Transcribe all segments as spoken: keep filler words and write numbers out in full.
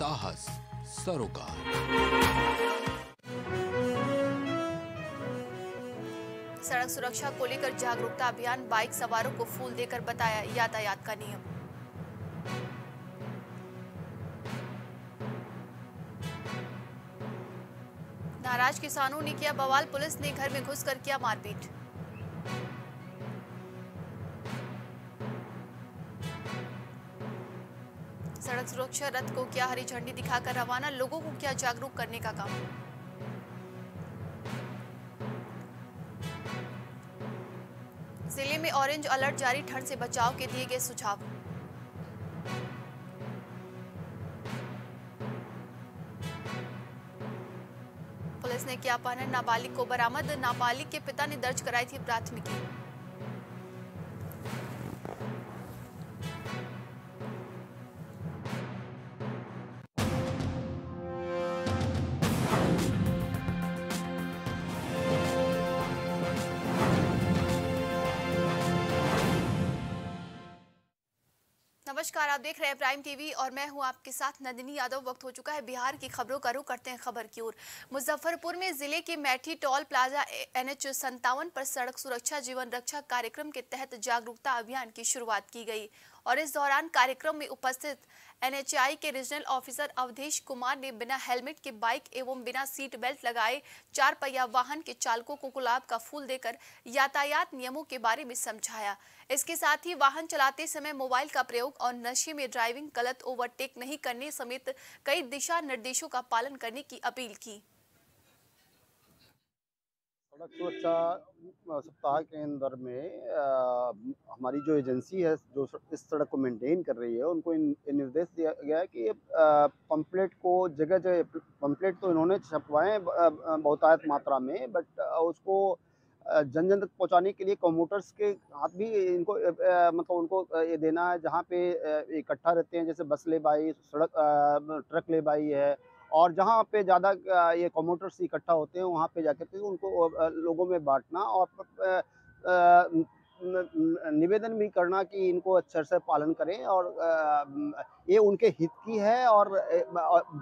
साहस सरोकार। सड़क सुरक्षा को लेकर जागरूकता अभियान, बाइक सवारों को फूल देकर बताया यातायात का नियम। नाराज किसानों ने किया बवाल, पुलिस ने घर में घुसकर किया मारपीट। सड़क सुरक्षा रथ को किया हरी झंडी दिखाकर रवाना, लोगों को किया जागरूक करने का काम। जिले में ऑरेंज अलर्ट जारी, ठंड से बचाव के दिए गए सुझाव। पुलिस ने किया अपहरण, नाबालिग को बरामद, नाबालिग के पिता ने दर्ज कराई थी प्राथमिकी। नमस्कार, आप देख रहे हैं प्राइम टीवी और मैं हूं आपके साथ नंदिनी यादव। वक्त हो चुका है बिहार की खबरों का, रुख करते हैं खबर की ओर। मुजफ्फरपुर में जिले के Maithi toll plaza N H सत्तावन पर सड़क सुरक्षा जीवन रक्षा कार्यक्रम के तहत जागरूकता अभियान की शुरुआत की गई और इस दौरान कार्यक्रम में उपस्थित एन एच आई के रीजनल ऑफिसर अवधेश कुमार ने बिना हेलमेट के बाइक एवं बिना सीट बेल्ट लगाए चार पहिया वाहन के चालकों को गुलाब का फूल देकर यातायात नियमों के बारे में समझाया। इसके साथ ही वाहन चलाते समय मोबाइल का प्रयोग और नशे में ड्राइविंग, गलत ओवरटेक नहीं करने समेत कई दिशा निर्देशों का पालन करने की अपील की। सड़क सुरक्षा सप्ताह के अंदर में आ, हमारी जो एजेंसी है जो इस सड़क को मेंटेन कर रही है उनको निर्देश दिया गया है कि पंपलेट को जगह जगह, पंपलेट तो इन्होंने छपवाए बहुतायत मात्रा में, बट उसको जन जन तक पहुँचाने के लिए कम्यूटर्स के हाथ भी इनको आ, मतलब उनको ये देना है, जहाँ पे इकट्ठा रहते हैं जैसे बस ले बाई, सड़क ट्रक ले बाई है, और जहाँ पे ज़्यादा ये कम्यूटर्स इकट्ठा होते हैं वहाँ पे जाकर के उनको लोगों में बांटना और निवेदन भी करना कि इनको अच्छे से पालन करें और ये उनके हित की है और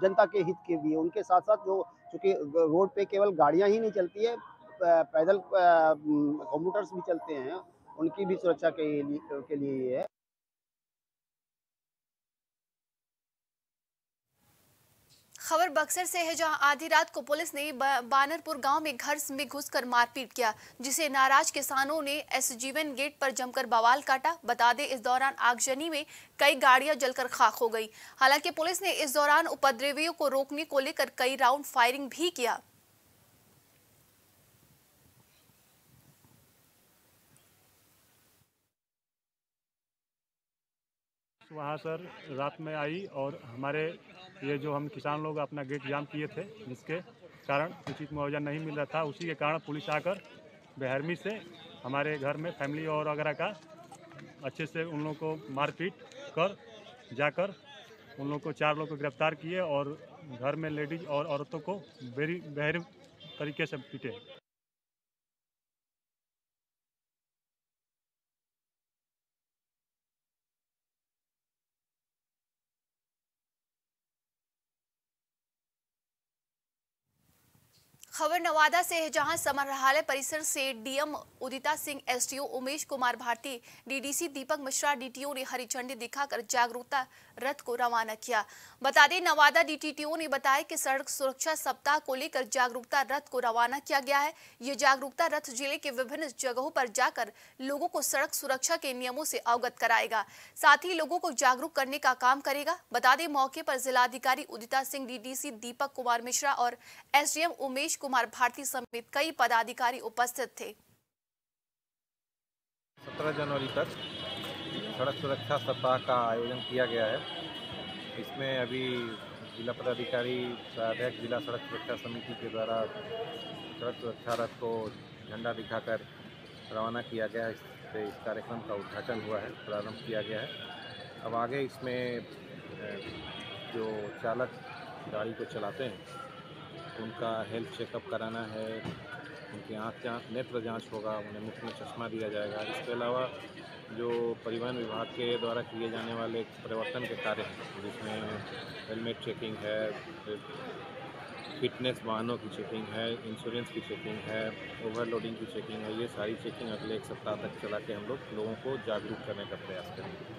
जनता के हित की भी है। उनके साथ साथ जो चूँकि रोड पे केवल गाड़ियाँ ही नहीं चलती है, पैदल कम्यूटर्स भी चलते हैं, उनकी भी सुरक्षा के लिए के लिए ये है। खबर बक्सर से है, जहां आधी रात को पुलिस ने बानरपुर गांव में घर में घुसकर मारपीट किया, जिसे नाराज किसानों ने एसजीवन गेट पर जमकर बवाल काटा। बता दें, इस दौरान आगजनी में कई गाड़ियां जलकर खाक हो गई। हालांकि पुलिस ने इस दौरान उपद्रवियों को रोकने को लेकर कई राउंड फायरिंग भी किया। वहाँ सर रात में आई और हमारे ये जो हम किसान लोग अपना गेट जाम किए थे, जिसके कारण उचित मुआवजा नहीं मिल रहा था, उसी के कारण पुलिस आकर बेरहमी से हमारे घर में फैमिली और वगैरह का अच्छे से उन लोगों को मारपीट कर जाकर उन लोगों को चार लोगों को गिरफ्तार किए और घर में लेडीज और औरतों को बेहतर तरीके से पीटे। खबर नवादा से है, जहां समाहरणालय परिसर से DM Udita Singh, SDO Umesh Kumar Bharti, DDC Deepak Mishra, DTO ने हरी झंडी दिखाकर जागरूकता रथ को रवाना किया। बता दें, नवादा डीटीओ ने बताया कि सड़क सुरक्षा सप्ताह को लेकर जागरूकता रथ को रवाना किया गया है। ये जागरूकता रथ जिले के विभिन्न जगहों पर जाकर लोगों को सड़क सुरक्षा के नियमों से अवगत कराएगा, साथ ही लोगों को जागरूक करने का काम करेगा। बता दें, मौके पर जिलाधिकारी उदिता सिंह, डीडीसी दीपक कुमार मिश्रा और एसडीएम उमेश कुमार भारती समेत कई पदाधिकारी उपस्थित थे। सत्रह जनवरी तक सड़क सुरक्षा सप्ताह का आयोजन किया गया है। इसमें अभी जिला पदाधिकारी, सहायक जिला सड़क सुरक्षा समिति के द्वारा सड़क सुरक्षा रथ को झंडा दिखाकर रवाना किया गया है। इससे इस कार्यक्रम का उद्घाटन हुआ है, प्रारंभ किया गया है। अब आगे इसमें जो चालक गाड़ी को चलाते हैं उनका हेल्थ चेकअप कराना है, उनकी आँख जाँच नेत्र जाँच होगा, उन्हें मुफ्त में चश्मा दिया जाएगा। इसके अलावा जो परिवहन विभाग के द्वारा किए जाने वाले परिवर्तन के कार्य हैं, जिसमें हेलमेट चेकिंग है, फिटनेस वाहनों की चेकिंग है, इंश्योरेंस की चेकिंग है, ओवरलोडिंग की चेकिंग है, ये सारी चेकिंग अगले एक सप्ताह तक चला के हम लोग लोगों को जागरूक करने का प्रयास करेंगे।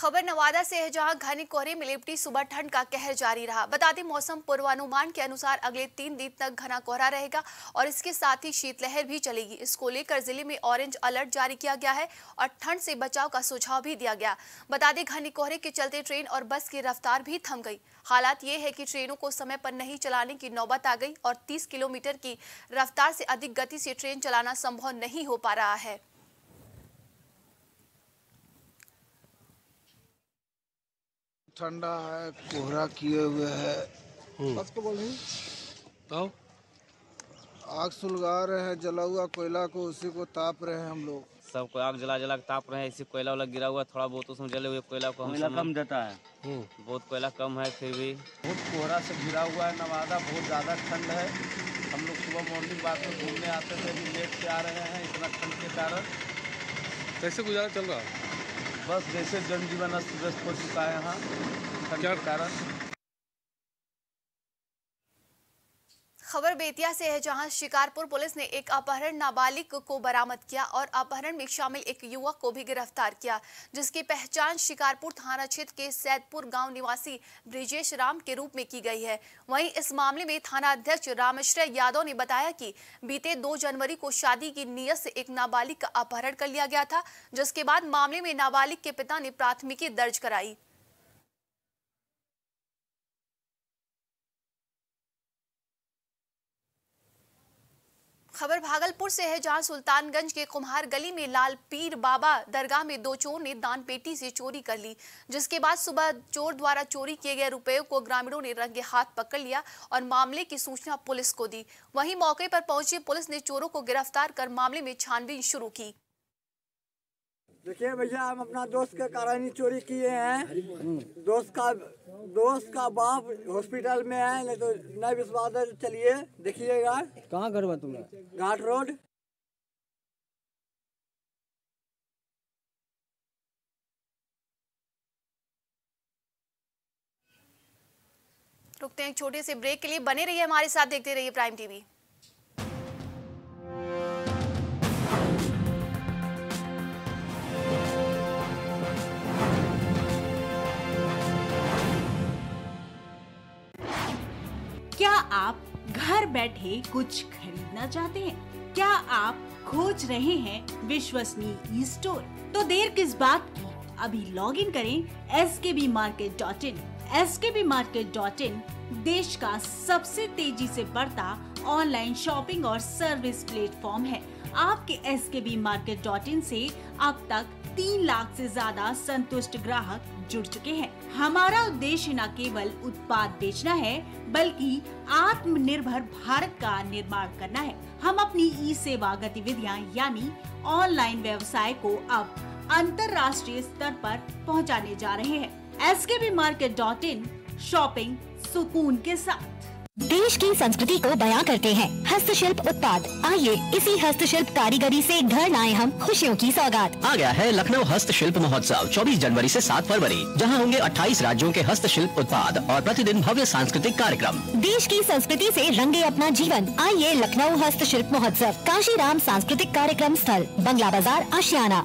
खबर नवादा से है, जहां घने कोहरे में लिपटी सुबह ठंड का कहर जारी रहा। बता दें, मौसम पूर्वानुमान के अनुसार अगले तीन दिन तक घना कोहरा रहेगा और इसके साथ ही शीतलहर भी चलेगी। इसको लेकर जिले में ऑरेंज अलर्ट जारी किया गया है और ठंड से बचाव का सुझाव भी दिया गया। बता दें, घने कोहरे के चलते ट्रेन और बस की रफ्तार भी थम गई। हालात ये है कि ट्रेनों को समय पर नहीं चलाने की नौबत आ गई और तीस किलोमीटर की रफ्तार से अधिक गति से ट्रेन चलाना संभव नहीं हो पा रहा है। ठंडा है, कोहरा किए हुए है, बस तो बोल नहीं आग सुलगा रहे हैं, जला हुआ कोयला को उसी को ताप रहे हैं हम लोग। सबको आग जला जला ताप रहे हैं, इसी कोयला वाला गिरा हुआ थोड़ा बहुत उसमें जले हुए कोयला को कोयला कम देता है, बहुत कोयला कम है, फिर भी बहुत कोहरा से गिरा हुआ है। नवादा बहुत ज्यादा ठंड है। हम लोग सुबह मॉर्निंग बाद में घूमने आते थे, अभी लेट से आ रहे हैं। इतना ठंड के कारण कैसे गुजारा चल रहा है? बस जैसे जनजीवन अस्त व्यस्त हो चुका है यहाँ ठंड के कारण। खबर बेतिया से है, जहां शिकारपुर पुलिस ने एक अपहरण नाबालिग को बरामद किया और अपहरण में शामिल एक युवक को भी गिरफ्तार किया, जिसकी पहचान शिकारपुर थाना क्षेत्र के सैदपुर गांव निवासी ब्रिजेश राम के रूप में की गई है। वहीं इस मामले में थाना अध्यक्ष रामेश्वर यादव ने बताया कि बीते दो जनवरी को शादी की नीयत से एक नाबालिग का अपहरण कर लिया गया था, जिसके बाद मामले में नाबालिग के पिता ने प्राथमिकी दर्ज कराई। खबर भागलपुर से है, जहां सुल्तानगंज के कुम्हार गली में लाल पीर बाबा दरगाह में दो चोर ने दान पेटी से चोरी कर ली, जिसके बाद सुबह चोर द्वारा चोरी किए गए रुपयों को ग्रामीणों ने रंगे हाथ पकड़ लिया और मामले की सूचना पुलिस को दी। वहीं मौके पर पहुंची पुलिस ने चोरों को गिरफ्तार कर मामले में छानबीन शुरू की। देखिए भैया, हम अपना दोस्त के कारण ही चोरी किए हैं। दोस्त का दोस्त का बाप हॉस्पिटल में है, नहीं तो इतना विश्वास है। चलिए देखिएगा। कहाँ घर हुआ तुम्हारा? घाट रोड। रुकते हैं एक छोटे से ब्रेक के लिए, बने रहिए हमारे साथ, देखते रहिए प्राइम टीवी। क्या आप घर बैठे कुछ खरीदना चाहते हैं? क्या आप खोज रहे हैं विश्वसनीय ई स्टोर? तो देर किस बात की, अभी लॉग इन करें S K B market dot in. S K B market dot in देश का सबसे तेजी से बढ़ता ऑनलाइन शॉपिंग और सर्विस प्लेटफॉर्म है। आपके S K B market dot इन से अब तक तीन लाख से ज्यादा संतुष्ट ग्राहक जुड़ चुके हैं। हमारा उद्देश्य न केवल उत्पाद बेचना है, बल्कि आत्मनिर्भर भारत का निर्माण करना है। हम अपनी ई सेवा गतिविधियां यानी ऑनलाइन व्यवसाय को अब अंतर्राष्ट्रीय स्तर पर पहुंचाने जा रहे हैं। S K B market dot in, shopping सुकून के साथ। देश की संस्कृति को बयां करते हैं हस्तशिल्प उत्पाद। आइए इसी हस्तशिल्प कारीगरी से घर लाएं हम खुशियों की सौगात। आ गया है लखनऊ हस्तशिल्प महोत्सव चौबीस जनवरी से सात फरवरी, जहां होंगे अट्ठाईस राज्यों के हस्तशिल्प उत्पाद और प्रतिदिन भव्य सांस्कृतिक कार्यक्रम। देश की संस्कृति से रंगे अपना जीवन। आइए लखनऊ हस्तशिल्प महोत्सव, काशीराम सांस्कृतिक कार्यक्रम स्थल, बंगला बाजार, आशियाना।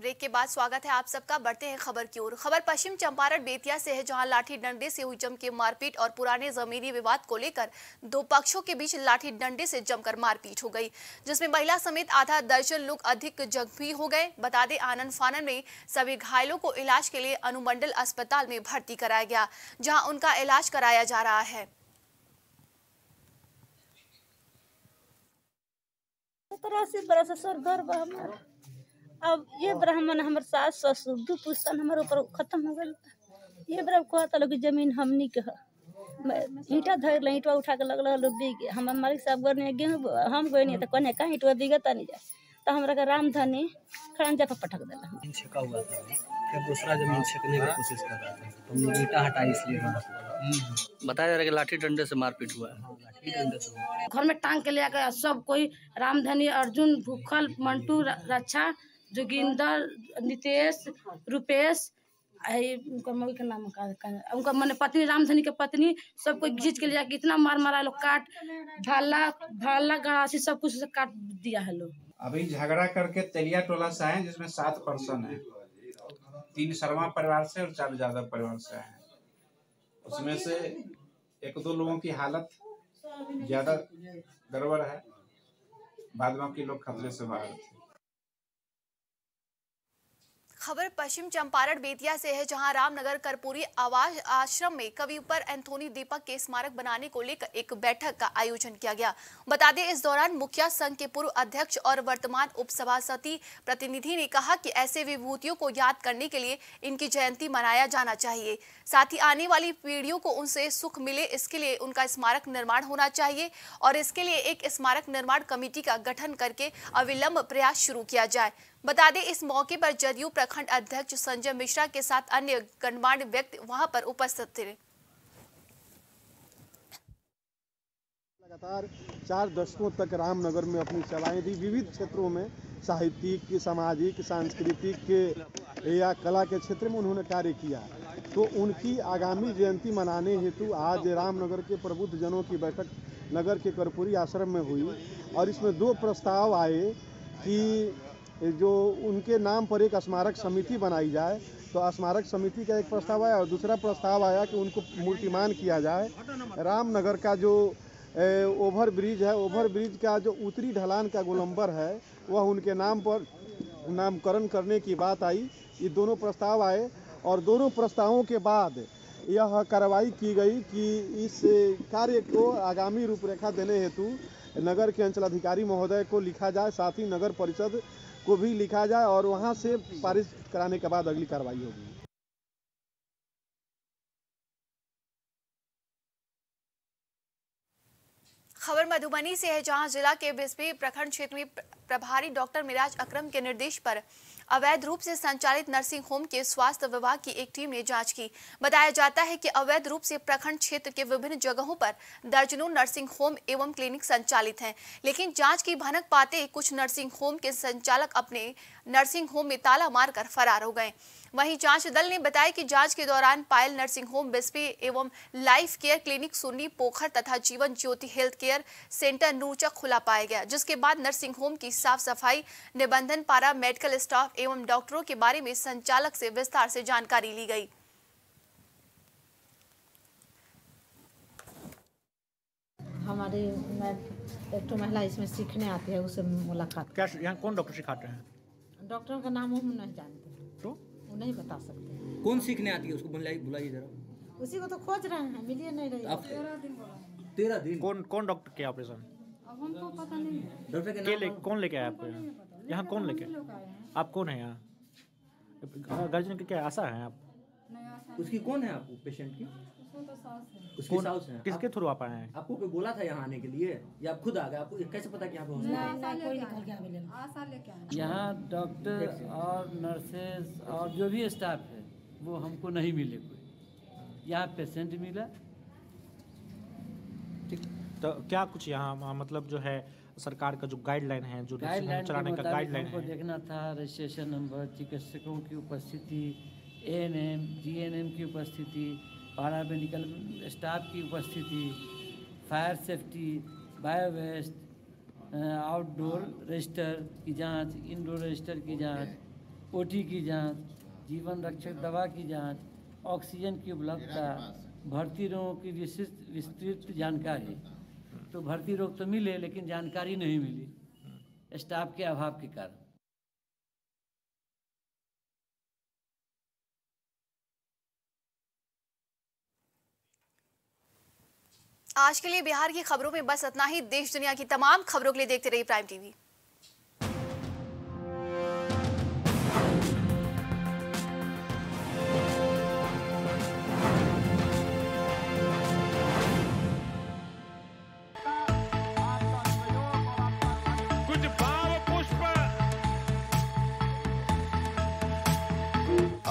ब्रेक के बाद स्वागत है आप सबका। बढ़ते हैं खबर की ओर। खबर पश्चिम चंपारण बेतिया से है, जहां लाठी डंडे से हुई जमकर मारपीट और पुराने जमीनी विवाद को लेकर दो पक्षों के बीच लाठी डंडे से जमकर मारपीट हो गई, जिसमें महिला समेत आधा दर्जन लोग अधिक जख्मी हो गए। बता दें, आनन फानन में सभी घायलों को इलाज के लिए अनुमंडल अस्पताल में भर्ती कराया गया, जहाँ उनका इलाज कराया जा रहा है। अब ये ब्राह्मण हमारे सास ससुर दू पुस्तन हमारे ऊपर खत्म हो गए। ये ब्राह्मण कहता लोग जमीन हमनी के ईटा धर ईटवा उठा के लग लग बीग हम हमारे सब गए गेहूँ हम गए नहीं तो कहने का ईटवा बीगा तनी जा तो हमरा का रामधनी खड़ंजा पर पटक देला। छका हुआ था फिर दूसरा जमीन छकने की कोशिश कर रहा था तो मुझे ईटा हटा इसलिए बताया जा रहा है कि लाठी डंडे से मारपीट हुआ है। लाठी डंडे से घर में टांग के ले आकर सब कोई रामधनी अर्जुन भूखल मंटू रक्षा जोगिंदर नितेश रुपेश आई उनका मम्मी का नाम का, का उनका मैंने पत्नी रामधनी के पत्नी सबको घींच के ले जाके इतना मार मारा लोग काट भाला भाला गड़ासी सब कुछ काट दिया है लोग। अभी झगड़ा करके तेलिया टोला से है जिसमें सात पर्सन है, तीन शर्मा परिवार से और चार यादव परिवार से है। उसमें से एक दो लोगों की हालत ज्यादा गड़बड़ है, बाद बाकी लोग खतरे से बाहर थे। खबर पश्चिम चंपारण बेतिया से है जहां रामनगर कर्पूरी आश्रम में कवि पर एंथोनी दीपक के स्मारक बनाने को लेकर एक बैठक का आयोजन किया गया। बता दें इस दौरान मुखिया संघ के पूर्व अध्यक्ष और वर्तमान उपसभापति प्रतिनिधि ने कहा कि ऐसे विभूतियों को याद करने के लिए इनकी जयंती मनाया जाना चाहिए, साथ ही आने वाली पीढ़ियों को उनसे सुख मिले इसके लिए उनका स्मारक निर्माण होना चाहिए और इसके लिए एक स्मारक निर्माण कमेटी का गठन करके अविलंब प्रयास शुरू किया जाए। बता दें इस मौके पर जदयू प्रखंड अध्यक्ष संजय मिश्रा के साथ अन्य गणमान्य व्यक्ति वहां पर उपस्थित थे। लगातार चार दशकों तक रामनगर में अपनी सेवाएं दी, विविध क्षेत्रों में साहित्यिक सामाजिक सांस्कृतिक या कला के क्षेत्र में उन्होंने कार्य किया, तो उनकी आगामी जयंती मनाने हेतु आज रामनगर के प्रबुद्ध जनों की बैठक नगर के कर्पूरी आश्रम में हुई और इसमें दो प्रस्ताव आए कि जो उनके नाम पर एक स्मारक समिति बनाई जाए, तो स्मारक समिति का एक प्रस्ताव आया और दूसरा प्रस्ताव आया कि उनको मूर्तिमान किया जाए। रामनगर का जो ओवर ब्रिज है, ओवर ब्रिज का जो उत्तरी ढलान का गोलंबर है वह उनके नाम पर नामकरण करने की बात आई। ये दोनों प्रस्ताव आए और दोनों प्रस्तावों के बाद यह कार्रवाई की गई कि इस कार्य को आगामी रूपरेखा देने हेतु नगर के अंचलाधिकारी महोदय को लिखा जाए, साथ ही नगर परिषद को भी लिखा जाए और वहां से पारित कराने के बाद अगली कार्रवाई होगी। खबर मधुबनी से है जहां जिला के बिस्बी प्रखंड क्षेत्र में प्रभारी डॉक्टर मिराज अकरम के निर्देश पर अवैध रूप से संचालित नर्सिंग होम के स्वास्थ्य विभाग की एक टीम ने जांच की। बताया जाता है कि अवैध रूप से प्रखंड क्षेत्र के विभिन्न जगहों पर दर्जनों नर्सिंग होम एवं क्लिनिक संचालित हैं, लेकिन जांच की भनक पाते कुछ नर्सिंग होम के संचालक अपने नर्सिंग होम में ताला मारकर फरार हो गए। वहीं जांच दल ने बताया कि जांच के दौरान पायल नर्सिंग होम बिस्बी एवं life care clinic Sunni Pokhar तथा Jeevan Jyoti health care centre Noorcha खुला पाया गया, जिसके बाद नर्सिंग होम की साफ सफाई निबंधन पारा मेडिकल स्टाफ एवं डॉक्टरों के बारे में संचालक से विस्तार से जानकारी ली गई। हमारी एक तो महिला इसमें सीखने आती है, उससे मुलाकात। क्या यहाँ कौन डॉक्टर सिखाते हैं? डॉक्टरों का नाम हम नहीं जानते, तो वो नहीं बता सकते। कौन सीखने आती है उसको बुलाइए बुलाइए जरा। उसी को तो खोज रहे हैं, मिलिए नहीं रही। तेरह दिन तेरह दिन। कौन कौन डॉक्टर किया ऑपरेशन? अब हमको पता नहीं। डॉक्टर के नाम ले, कौन लेके आया आपको यहाँ? यहाँ कौन लेके? आप कौन है यहाँ? गार्जियन के क्या आशा है आप? उसकी कौन है आपको पेशेंट की? उसकी साउस है। किसके थ्रू आप आए हैं? आपको कोई बोला था यहाँ आने के लिए या आप खुद आ गए? आपको कैसे पता कि यहाँ पे यहाँ डॉक्टर और नर्सेज और जो भी स्टाफ है वो हमको नहीं मिले कोई, यहाँ पेशेंट मिला। ठीक, तो क्या कुछ यहाँ मतलब जो है सरकार का जो गाइडलाइन है, जो गाइडलाइन चलाने का गाइडलाइन है, देखना था रजिस्ट्रेशन नंबर, चिकित्सकों की उपस्थिति, एएनएम, जीएनएम की उपस्थिति, पारा मेडिकल स्टाफ की उपस्थिति, fire safety, biowaste, outdoor register की जांच, इनडोर रजिस्टर की जांच, ओटी की जांच, जीवन रक्षक दवा की जांच, ऑक्सीजन की उपलब्धता, भर्ती रोगों की विशिष्ट विस्तृत जानकारी। तो भर्ती रोग तो मिले लेकिन जानकारी नहीं मिली स्टाफ के अभाव के कारण। आज के लिए बिहार की खबरों में बस इतना ही। देश दुनिया की तमाम खबरों के लिए देखते रहिए प्राइम टीवी।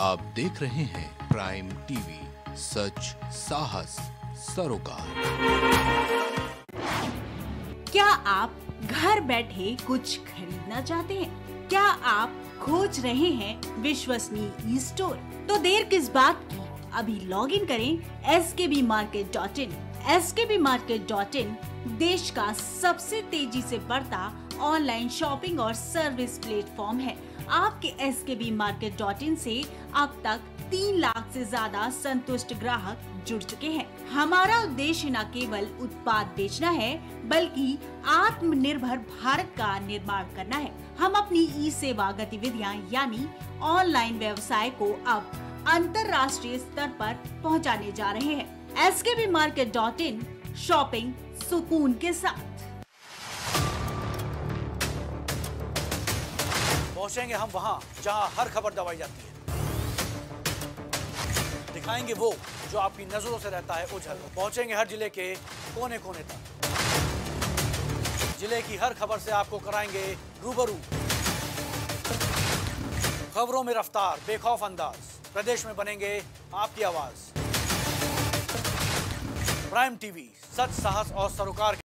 आप देख रहे हैं प्राइम टीवी, सच साहस सरोकार। क्या आप घर बैठे कुछ खरीदना चाहते हैं? क्या आप खोज रहे हैं विश्वसनीय ई स्टोर? तो देर किस बात की, अभी लॉग इन करें S K B market dot in. S K B market dot in देश का सबसे तेजी से बढ़ता ऑनलाइन शॉपिंग और सर्विस प्लेटफॉर्म है। आपके S K B market dot इन से अब तक तीन लाख से ज्यादा संतुष्ट ग्राहक जुड़ चुके हैं। हमारा उद्देश्य न केवल उत्पाद बेचना है, बल्कि आत्मनिर्भर भारत का निर्माण करना है। हम अपनी ई सेवा गतिविधियां यानी ऑनलाइन व्यवसाय को अब अंतर्राष्ट्रीय स्तर पर पहुंचाने जा रहे हैं। S K B market dot in, shopping सुकून के साथ। पहुंचेंगे हम वहाँ जहाँ हर खबर दबाई जाती है, दिखाएंगे वो जो आपकी नजरों से रहता है ओझल। पहुंचेंगे हर जिले के कोने कोने तक, जिले की हर खबर से आपको कराएंगे रूबरू। खबरों में रफ्तार, बेखौफ अंदाज, प्रदेश में बनेंगे आपकी आवाज। प्राइम टीवी, सच साहस और सरोकार।